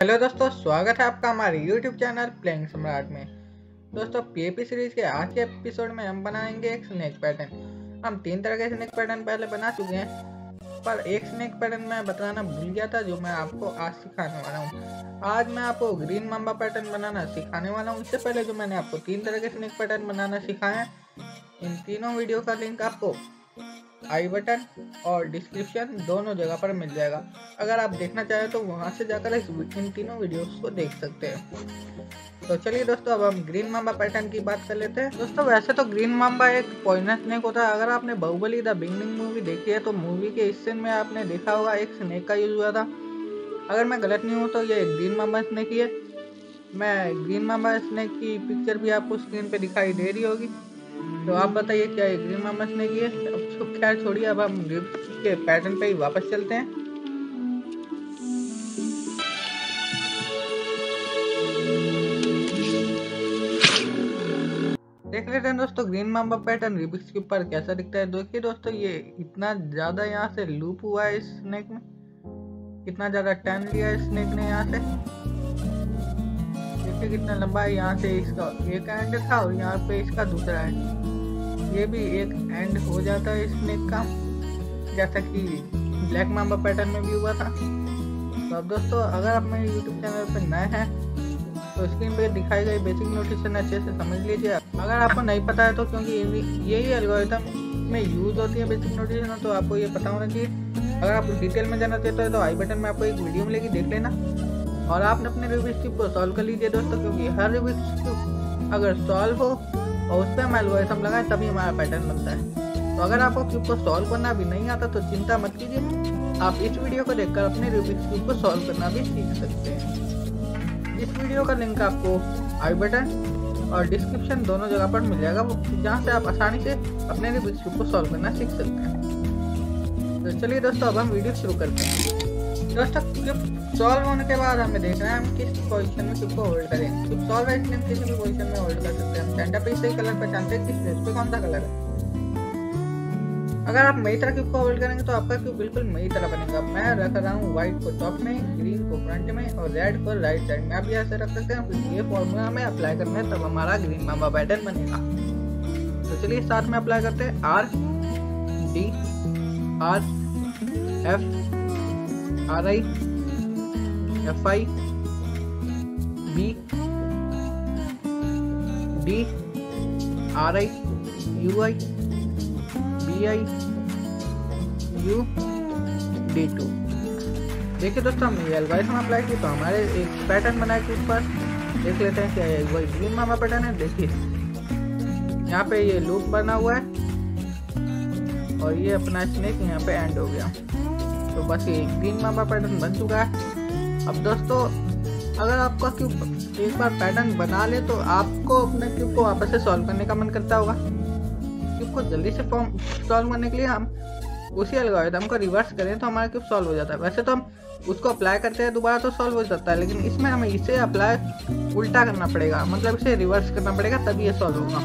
Hello दोस्तों, स्वागत है आपका हमारे YouTube चैनल प्लेइंग सम्राट में। दोस्तों PAP सीरीज के आज के एपिसोड में हम बनाएंगे एक स्नेक पैटर्न। हम तीन तरह के स्नेक पैटर्न पहले बना चुके हैं, पर एक स्नेक पैटर्न मैं बताना भूल गया था जो मैं आपको आज सिखाने वाला हूँ। आज मैं आपको ग्रीन मांबा पैटर्न बनाना सिखाने वाला हूँ। इससे पहले जो मैंने आपको तीन तरह के स्नेक पैटर्न बनाना सिखाया है, इन तीनों वीडियो का लिंक आपको आई बटन और डिस्क्रिप्शन दोनों जगह पर मिल जाएगा। अगर आप देखना चाहें तो वहां से जाकर इन तीनों वीडियोस को देख सकते हैं। तो चलिए दोस्तों, अब हम ग्रीन मांबा पैटर्न की बात कर लेते हैं। दोस्तों वैसे तो ग्रीन मांबा एक पॉइजनस स्नेक होता है। अगर आपने बाहुबली द बिगिनिंग मूवी देखी है तो मूवी के इस सीन में आपने देखा होगा एक स्नेक का यूज हुआ था। अगर मैं गलत नहीं हूँ तो ये ग्रीन मांबा स्नेक ही है। मैं ग्रीन मांबा स्नेक की पिक्चर भी आपको स्क्रीन पर दिखाई दे रही होगी। तो आप बताइए क्या ये ग्रीन मांबा स्नेक ही है? तो खैर छोड़िए, अब हम रिब्स के पैटर्न पे ही वापस चलते हैं। देख लेते हैं दोस्तों ग्रीन मांबा पैटर्न रिबिक्स के ऊपर कैसा दिखता है। देखिए दोस्तों, ये इतना ज्यादा यहाँ से लूप हुआ है इस स्नेक में, कितना ज्यादा टर्न लिया है स्नेक ने। यहाँ से देखिए कितना लंबा है, यहाँ से इसका एक एंड था और यहाँ पे इसका दूसरा एंड। ये भी एक एंड हो जाता है स्नेक का, जैसा कि ब्लैक मांबा पैटर्न में भी हुआ था। तो अब दोस्तों, अगर आप मेरे YouTube चैनल पर नए हैं तो स्क्रीन पे दिखाई गई बेसिक नोटेशन अच्छे से समझ लीजिए। अगर आपको नहीं पता है तो, क्योंकि यही एल्गोरिथम में यूज होती है बेसिक नोटेशन, तो आपको ये पता होना चाहिए। अगर आप डिटेल में जाना चाहते हो तो आई बटन में आपको एक वीडियो मिलेगी, देख लेना और आपने अपने रूबिक्स क्यूब को सॉल्व कर लीजिए दोस्तों, क्योंकि हर रूबिक्स क्यूब अगर सॉल्व हो और उस पर हम एल्गोरिथम लगाए तभी हमारा पैटर्न बनता है। तो अगर आपको क्यूब को सॉल्व करना भी नहीं आता तो चिंता मत कीजिए, आप इस वीडियो को देखकर अपने रूबिक्स क्यूब को सॉल्व करना भी सीख सकते हैं। इस वीडियो का लिंक आपको आई बटन और डिस्क्रिप्शन दोनों जगह पर मिल जाएगा, जहाँ से आप आसानी से अपने रूबिक्स क्यूब को सॉल्व करना सीख सकते हैं। तो चलिए दोस्तों, अब हम वीडियो शुरू करते हैं। दोस्तों क्यूब सॉल्व होने के बाद हमें देखना है हम किस पोजीशन में क्यूब को होल्ड करें। क्यूब सॉल्व है, इसलिए हम किसी भी पोजीशन में होल्ड कर सकते हैं। हम सेंटर पे इससे कलर पहचानते हैं किस फेस पे कौन सा कलर है। अगर आप मेरी तरह क्यूब को होल्ड करेंगे तो आपका क्यूब बिल्कुल मेरी तरह बनेगा। मैं रख रहा हूँ व्हाइट को टॉप में, ग्रीन को फ्रंट में और रेड को राइट साइड में। आप ये ऐसे रख सकते हैं, फिर ये फॉर्मूला हमें अप्लाई करना है तब हमारा ग्रीन मांबा पैटर्न बनेगा। तो चलिए साथ में अप्लाई करते हैं RI FI BI DRI UI BI UD2। देखिए दोस्तों, हमने एल्गोरिथम अप्लाई की तो हमारे एक पैटर्न बनाए के ऊपर। देख लेते हैं क्या वही ग्रीन मांबा पैटर्न है। देखिए यहाँ पे ये लूप बना हुआ है और ये अपना स्नेक यहाँ पे एंड हो गया। तो बस ये ग्रीन मांबा पैटर्न बन चुका है। अब दोस्तों, अगर आपका क्यूब एक बार पैटर्न बना ले तो आपको अपने क्यूब को वापस से सॉल्व करने का मन करता होगा। क्यूब को जल्दी से सॉल्व करने के लिए हम उसी एल्गोरिथम को रिवर्स करें तो हमारा क्यूब सॉल्व हो जाता है। वैसे तो हम उसको अप्लाई करते हैं दोबारा तो सॉल्व हो जाता है, लेकिन इसमें हमें इसे अप्लाई उल्टा करना पड़ेगा, मतलब इसे रिवर्स करना पड़ेगा तभी ये सॉल्व होगा।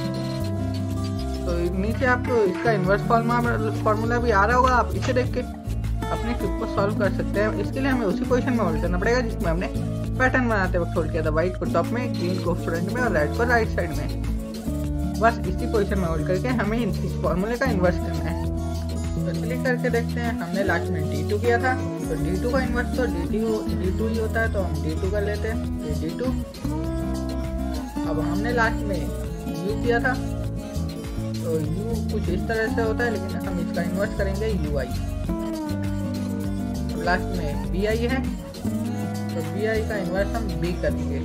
तो नीचे आपको इसका इन्वर्स फॉर्मूला भी आ रहा होगा, आप इसे देख के अपने क्यूब को सॉल्व कर सकते हैं। इसके लिए हमें उसी पोजीशन में होल्ड करना पड़ेगा जिसमें हमने पैटर्न बनाते वक्त होल्ड किया था, व्हाइट को टॉप में, ग्रीन को फ्रंट में और रेड को राइट साइड में। बस इसी पोजीशन में होल्ड करके हमें इस फॉर्मूले का इन्वर्स करना है। तो चलिए करके देखते हैं। हमने लास्ट में D2 किया था, तो D2 का इन्वर्स तो D2 ही होता है, तो हम D2 कर लेते हैं, D2। अब हमने लास्ट में U किया था, तो U कुछ इस तरह से होता है, लेकिन हम इसका इन्वर्स करेंगे UI। लास्ट में BI है, तो BI का इन्वर्स हम B करेंगे।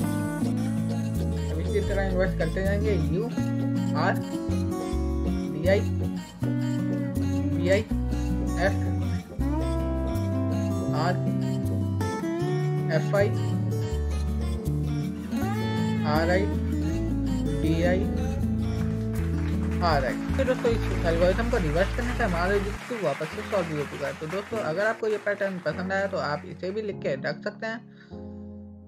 अब इसी तरह इन्वर्स करते जाएंगे, U R BI F R FI RI DI RI। तो दोस्तों इस एल्गोरिथम को रिवर्स करने से हमारा रूबिक्स वापस से सॉल्व हो चुका है। तो दोस्तों, अगर आपको ये पैटर्न पसंद आया तो आप इसे भी लिख के रख सकते हैं।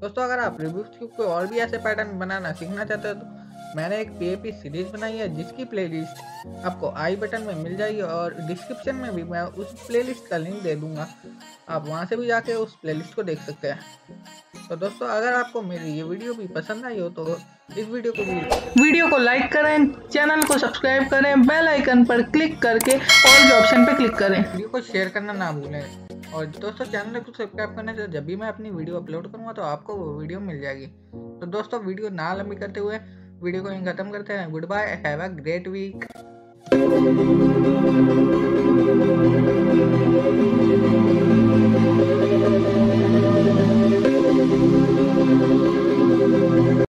दोस्तों अगर आप रूबिक्स क्यूब को और भी ऐसे पैटर्न बनाना सीखना चाहते हो तो मैंने एक PAP सीरीज बनाई है जिसकी प्लेलिस्ट आपको आई बटन में मिल जाएगी और डिस्क्रिप्शन में भी मैं उस प्लेलिस्ट का लिंक दे दूंगा। आप वहां से भी जाके उस प्लेलिस्ट को देख सकते हैं। तो दोस्तों अगर आपको मेरी ये वीडियो भी पसंद आई हो तो इस वीडियो को लाइक करें, चैनल को सब्सक्राइब करें, बेल आइकन पर क्लिक करके ऑल के ऑप्शन पर क्लिक करें, वीडियो को शेयर करना ना भूलें। और दोस्तों चैनल को सब्सक्राइब करने से जब भी मैं अपनी वीडियो अपलोड करूँगा तो आपको वो वीडियो मिल जाएगी। तो दोस्तों वीडियो ना लंबी करते हुए वीडियो को यहीं खत्म करते हैं। Good bye, have a great week.